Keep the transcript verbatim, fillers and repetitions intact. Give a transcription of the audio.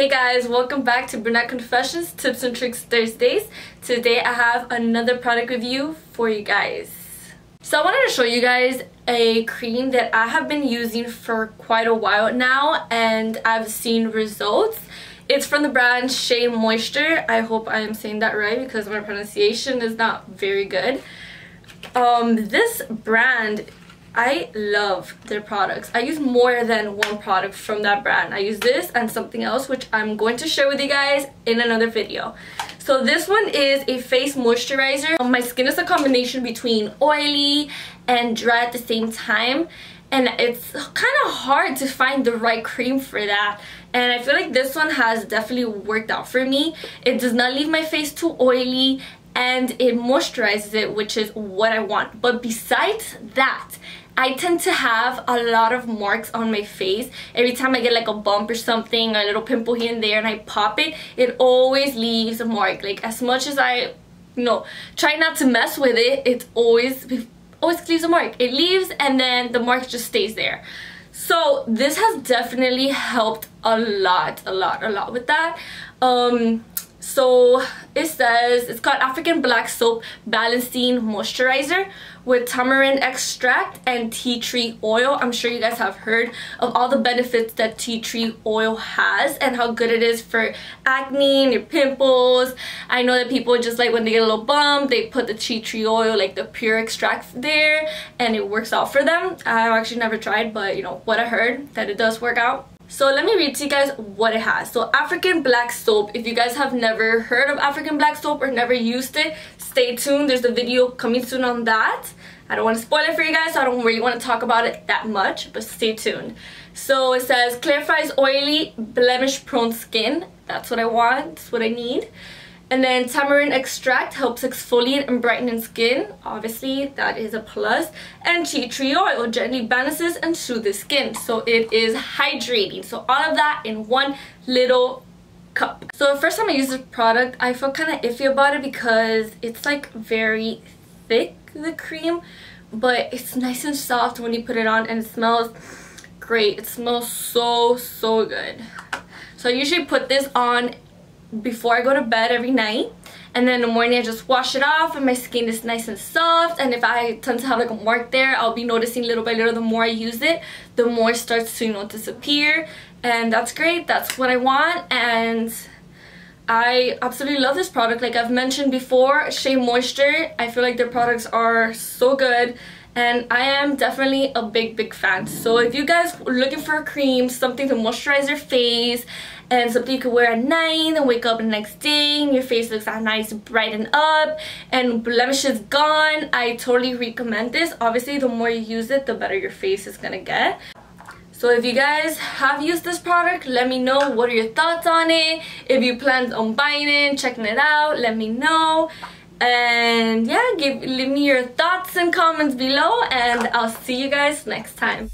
Hey guys, welcome back to Brunette Confessions Tips and Tricks Thursdays. Today I have another product review for you guys. So I wanted to show you guys a cream that I have been using for quite a while now and I've seen results. It's from the brand Shea Moisture. I hope I am saying that right because my pronunciation is not very good. Um, this brand, I love their products. I use more than one product from that brand. I use this and something else, which I'm going to share with you guys in another video. So this one is a face moisturizer. My skin is a combination between oily and dry at the same time. And it's kind of hard to find the right cream for that. And I feel like this one has definitely worked out for me. It does not leave my face too oily and it moisturizes it, which is what I want. But besides that, I tend to have a lot of marks on my face. Every time I get like a bump or something, or a little pimple here and there, and I pop it, it always leaves a mark. Like as much as I, you know, try not to mess with it, it always, it always leaves a mark. It leaves and then the mark just stays there. So this has definitely helped a lot, a lot, a lot with that. Um, So it says it's called African Black Soap Balancing Moisturizer with tamarind extract and tea tree oil. I'm sure you guys have heard of all the benefits that tea tree oil has and how good it is for acne and your pimples. I know that people just like when they get a little bump, they put the tea tree oil, like the pure extract there, and it works out for them. I've actually never tried, but you know what I heard that it does work out. So let me read to you guys what it has. So African Black Soap, if you guys have never heard of African Black Soap or never used it, stay tuned. There's a video coming soon on that. I don't want to spoil it for you guys, so I don't really want to talk about it that much, but stay tuned. So it says, clarifies oily, blemish-prone skin. That's what I want, that's what I need. And then tamarind extract helps exfoliate and brightening skin. Obviously, that is a plus. And tea tree oil gently balances and soothes the skin. So it is hydrating. So all of that in one little cup. So the first time I used this product, I felt kind of iffy about it because it's like very thick, the cream. But it's nice and soft when you put it on and it smells great. It smells so, so good. So I usually put this on before I go to bed every night, and then in the morning I just wash it off and my skin is nice and soft. And if I tend to have like a mark there, I'll be noticing little by little. The more I use it, the more it starts to, you know, disappear, and that's great. That's what I want, and I absolutely love this product. Like I've mentioned before, Shea Moisture, I feel like their products are so good. And I am definitely a big, big fan. So if you guys are looking for a cream, something to moisturize your face, and something you can wear at night and wake up the next day, and your face looks that nice, brighten up, and blemishes gone, I totally recommend this. Obviously, the more you use it, the better your face is gonna get. So if you guys have used this product, let me know what are your thoughts on it. If you plan on buying it, checking it out, let me know. And yeah, give, leave me your thoughts and comments below, and I'll see you guys next time.